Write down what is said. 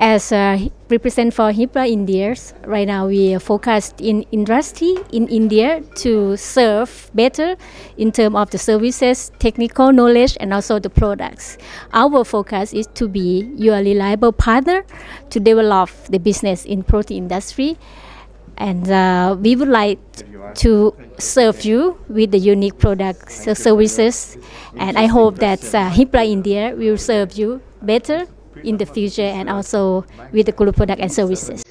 As represent for HIPRA India, right now we are focused in industry in India to serve better in terms of the services, technical knowledge, and also the products. Our focus is to be your reliable partner to develop the business in protein industry. And we would like to serve you with the unique products, services, and I hope that HIPRA India will serve you better in the future and also with the cool product and services.